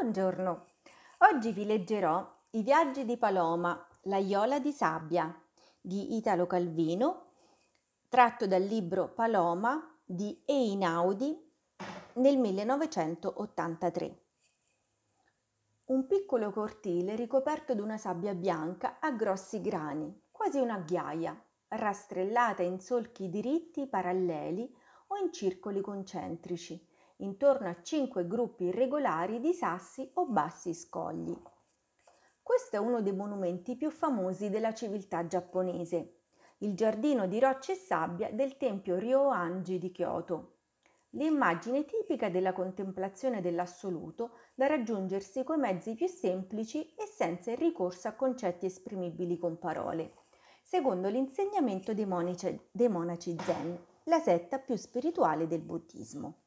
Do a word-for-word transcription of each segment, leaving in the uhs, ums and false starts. Buongiorno, oggi vi leggerò I viaggi di Paloma, l'aiola di sabbia di Italo Calvino, tratto dal libro Paloma di Einaudi nel millenovecentottantatré. Un piccolo cortile ricoperto d'una sabbia bianca a grossi grani, quasi una ghiaia, rastrellata in solchi diritti paralleli o in circoli concentrici, intorno a cinque gruppi irregolari di sassi o bassi scogli. Questo è uno dei monumenti più famosi della civiltà giapponese, il giardino di rocce e sabbia del tempio Ryōanji di Kyoto, l'immagine tipica della contemplazione dell'assoluto da raggiungersi coi mezzi più semplici e senza il ricorso a concetti esprimibili con parole, secondo l'insegnamento dei monaci, dei monaci Zen, la setta più spirituale del buddismo.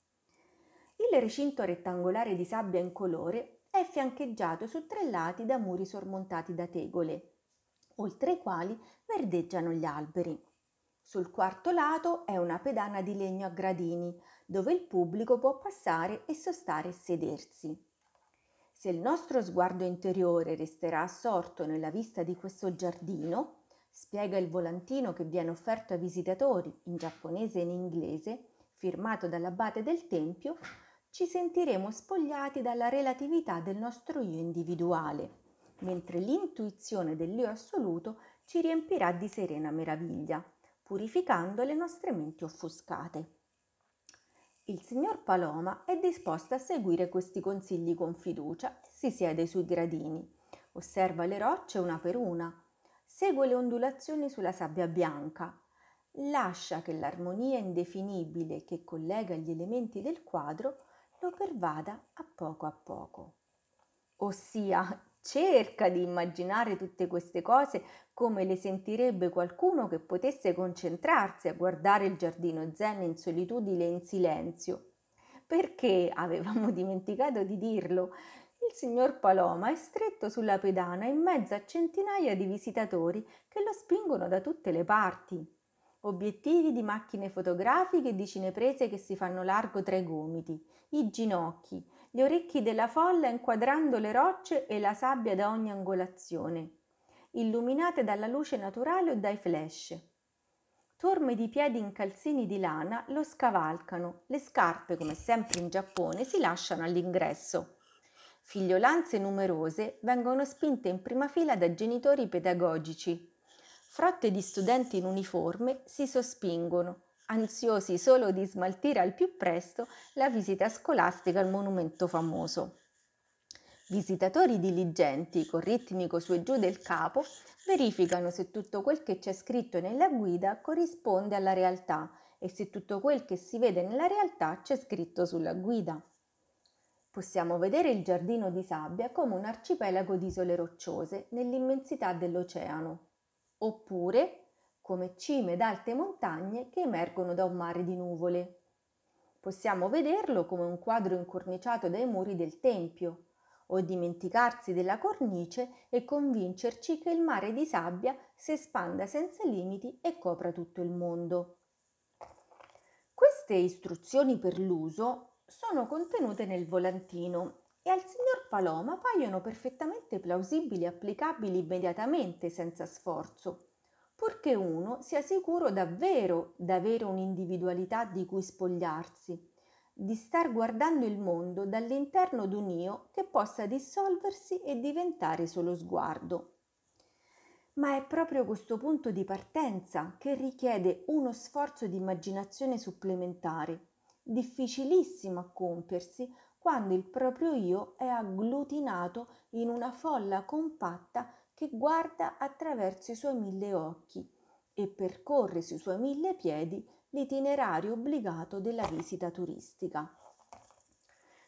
Il recinto rettangolare di sabbia incolore è fiancheggiato su tre lati da muri sormontati da tegole, oltre i quali verdeggiano gli alberi. Sul quarto lato è una pedana di legno a gradini, dove il pubblico può passare e sostare e sedersi. Se il nostro sguardo interiore resterà assorto nella vista di questo giardino, spiega il volantino che viene offerto ai visitatori in giapponese e in inglese, firmato dall'abate del tempio, ci sentiremo spogliati dalla relatività del nostro io individuale, mentre l'intuizione dell'io assoluto ci riempirà di serena meraviglia, purificando le nostre menti offuscate. Il signor Paloma è disposto a seguire questi consigli con fiducia e si siede sui gradini, osserva le rocce una per una, segue le ondulazioni sulla sabbia bianca, lascia che l'armonia indefinibile che collega gli elementi del quadro lo pervada a poco a poco. Ossia, cerca di immaginare tutte queste cose come le sentirebbe qualcuno che potesse concentrarsi a guardare il giardino Zen in solitudine e in silenzio. Perché, avevamo dimenticato di dirlo, il signor Paloma è stretto sulla pedana in mezzo a centinaia di visitatori che lo spingono da tutte le parti. Obiettivi di macchine fotografiche e di cineprese che si fanno largo tra i gomiti, i ginocchi, gli orecchi della folla inquadrando le rocce e la sabbia da ogni angolazione, illuminate dalla luce naturale o dai flash. Torme di piedi in calzini di lana lo scavalcano, le scarpe, come sempre in Giappone, si lasciano all'ingresso. Figliolanze numerose vengono spinte in prima fila da genitori pedagogici. Frotte di studenti in uniforme si sospingono, ansiosi solo di smaltire al più presto la visita scolastica al monumento famoso. Visitatori diligenti, con ritmico su e giù del capo, verificano se tutto quel che c'è scritto nella guida corrisponde alla realtà e se tutto quel che si vede nella realtà c'è scritto sulla guida. Possiamo vedere il giardino di sabbia come un arcipelago di isole rocciose nell'immensità dell'oceano, oppure come cime d'alte montagne che emergono da un mare di nuvole. Possiamo vederlo come un quadro incorniciato dai muri del tempio, o dimenticarsi della cornice e convincerci che il mare di sabbia si espanda senza limiti e copra tutto il mondo. Queste istruzioni per l'uso sono contenute nel volantino e al signor Paloma paiono perfettamente plausibili e applicabili immediatamente senza sforzo, purché uno sia sicuro davvero d'avere un'individualità di cui spogliarsi, di star guardando il mondo dall'interno d'un io che possa dissolversi e diventare solo sguardo. Ma è proprio questo punto di partenza che richiede uno sforzo di immaginazione supplementare, difficilissimo a compiersi quando il proprio io è agglutinato in una folla compatta che guarda attraverso i suoi mille occhi e percorre sui suoi mille piedi l'itinerario obbligato della visita turistica.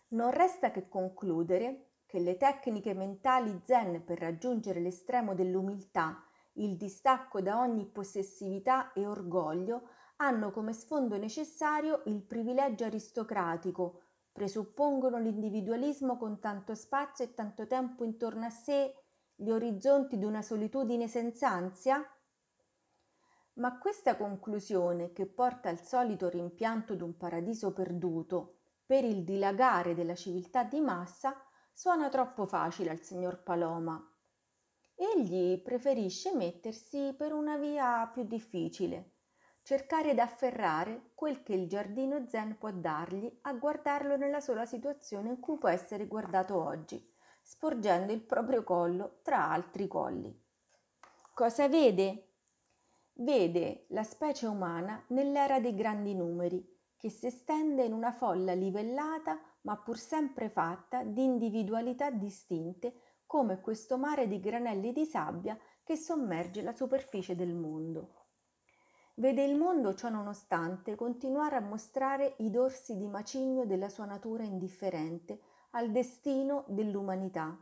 Non resta che concludere che le tecniche mentali Zen per raggiungere l'estremo dell'umiltà, il distacco da ogni possessività e orgoglio, hanno come sfondo necessario il privilegio aristocratico, presuppongono l'individualismo con tanto spazio e tanto tempo intorno a sé, gli orizzonti di una solitudine senza ansia? Ma questa conclusione, che porta al solito rimpianto d'un paradiso perduto per il dilagare della civiltà di massa, suona troppo facile al signor Paloma. Egli preferisce mettersi per una via più difficile, cercare d'afferrare quel che il giardino Zen può dargli a guardarlo nella sola situazione in cui può essere guardato oggi, sporgendo il proprio collo tra altri colli. Cosa vede? Vede la specie umana nell'era dei grandi numeri, che si estende in una folla livellata ma pur sempre fatta di individualità distinte, come questo mare di granelli di sabbia che sommerge la superficie del mondo. Vede il mondo, ciò nonostante, continuare a mostrare i dorsi di macigno della sua natura indifferente al destino dell'umanità,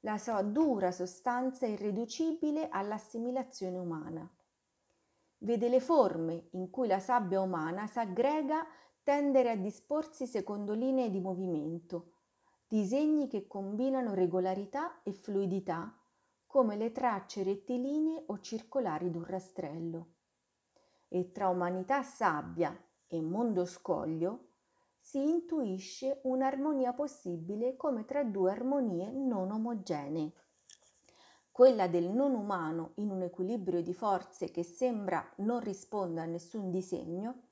la sua dura sostanza irriducibile all'assimilazione umana. Vede le forme in cui la sabbia umana s'aggrega tendere a disporsi secondo linee di movimento, disegni che combinano regolarità e fluidità, come le tracce rettilinee o circolari d'un rastrello. E tra umanità sabbia e mondo scoglio si intuisce un'armonia possibile come tra due armonie non omogenee. Quella del non umano in un equilibrio di forze che sembra non risponda a nessun disegno,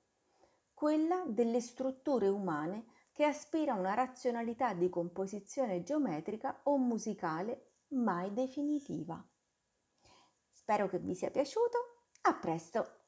quella delle strutture umane che aspira a una razionalità di composizione geometrica o musicale mai definitiva. Spero che vi sia piaciuto, a presto!